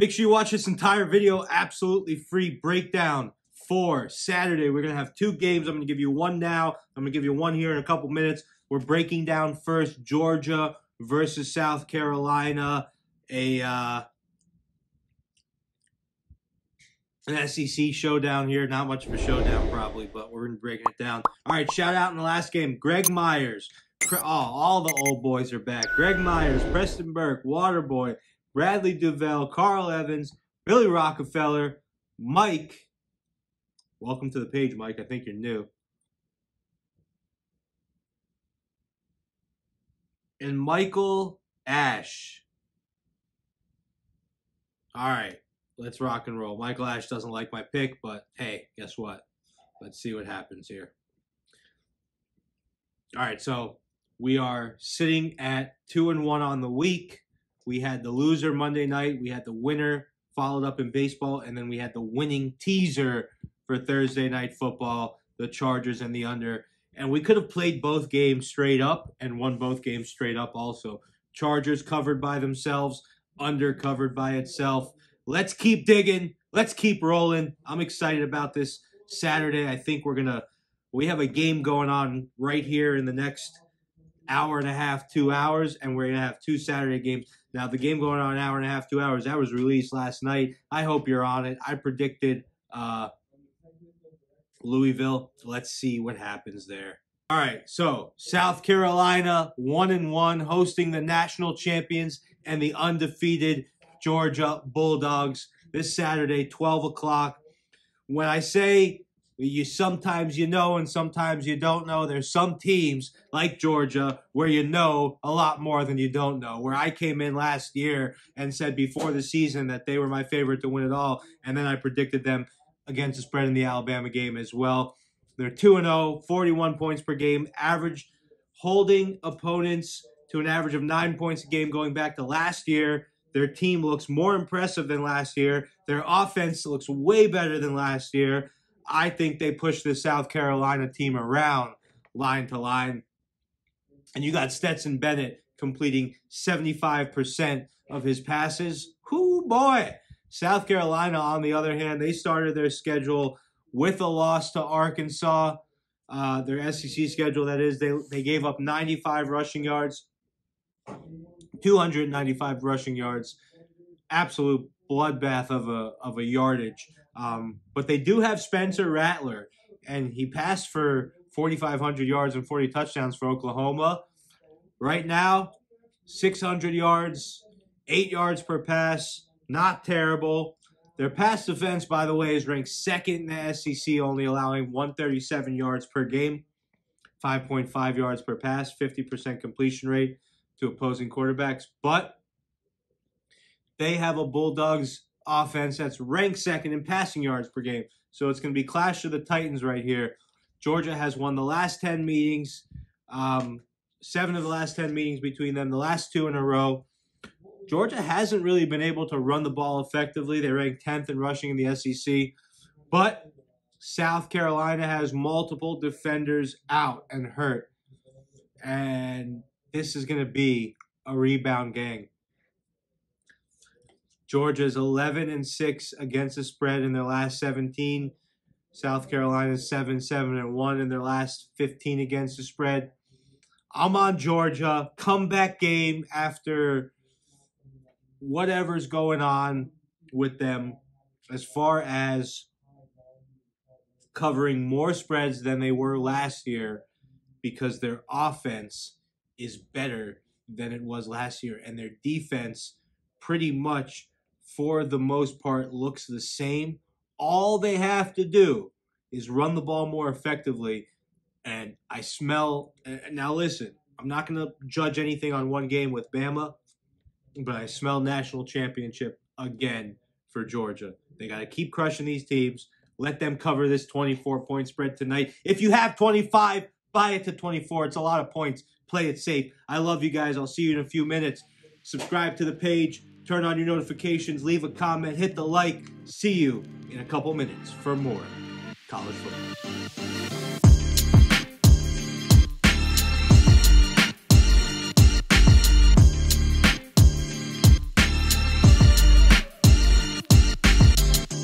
Make sure you watch this entire video absolutely free, breakdown for Saturday. We're going to have two games. I'm going to give you one now. I'm going to give you one here in a couple minutes. We're breaking down first Georgia versus South Carolina, an SEC showdown here. Not much of a showdown probably, but we're breaking it down. All right, shout out in the last game, Greg Myers. Oh, all the old boys are back. Greg Myers, Preston Burke, Waterboy, Bradley Duval, Carl Evans, Billy Rockefeller, Mike. Welcome to the page, Mike. I think you're new. And Michael Ash. All right, let's rock and roll. Michael Ash doesn't like my pick, but hey, guess what? Let's see what happens here. All right, so we are sitting at 2-1 on the week. We had the loser Monday night. We had the winner followed up in baseball, and then we had the winning teaser for Thursday night football, the Chargers and the under. And we could have played both games straight up and won both games straight up also. Chargers covered by themselves, under covered by itself. Let's keep digging. Let's keep rolling. I'm excited about this Saturday. I think we have a game going on right here in the next hour and a half, 2 hours, and we're going to have two Saturday games. Now, the game going on an hour and a half, 2 hours, that was released last night. I hope you're on it. I predicted Louisville. Let's see what happens there. All right, so South Carolina, 1-1, hosting the national champions and the undefeated Georgia Bulldogs this Saturday, 12 o'clock. When I say you sometimes you know and sometimes you don't know, there's some teams like Georgia where you know a lot more than you don't know, where I came in last year and said before the season that they were my favorite to win it all, and then I predicted them against the spread in the Alabama game as well. They're 2-0, 41 points per game, average holding opponents to an average of 9 points a game going back to last year. Their team looks more impressive than last year. Their offense looks way better than last year. I think they push the South Carolina team around line to line. And you got Stetson Bennett completing 75% of his passes. Whoo, boy. South Carolina, on the other hand, they started their schedule with a loss to Arkansas, their SEC schedule, that is. They gave up 95 rushing yards, 295 rushing yards, absolute bloodbath of a yardage. But they do have Spencer Rattler, and he passed for 4,500 yards and 40 touchdowns for Oklahoma. Right now, 600 yards, 8 yards per pass. Not terrible. Their pass defense, by the way, is ranked second in the SEC, only allowing 137 yards per game, 5.5 yards per pass, 50% completion rate to opposing quarterbacks. But they have a Bulldogs offense that's ranked second in passing yards per game. So it's going to be clash of the Titans right here. Georgia has won the last 10 meetings, 7 of the last 10 meetings between them, the last 2 in a row. Georgia hasn't really been able to run the ball effectively. They rank 10th in rushing in the SEC. But South Carolina has multiple defenders out and hurt. And this is going to be a rebound gang. Georgia is 11-6 against the spread in their last 17. South Carolina is 7-1 in their last 15 against the spread. I'm on Georgia. Comeback game after whatever's going on with them as far as covering more spreads than they were last year, because their offense is better than it was last year, and their defense pretty much for the most part looks the same. All they have to do is run the ball more effectively, and I smell – now listen, I'm not going to judge anything on one game with Bama, but I smell national championship again for Georgia. They got to keep crushing these teams. Let them cover this 24-point spread tonight. If you have 25, buy it to 24. It's a lot of points. Play it safe. I love you guys. I'll see you in a few minutes. Subscribe to the page. Turn on your notifications. Leave a comment. Hit the like. See you in a couple minutes for more college football.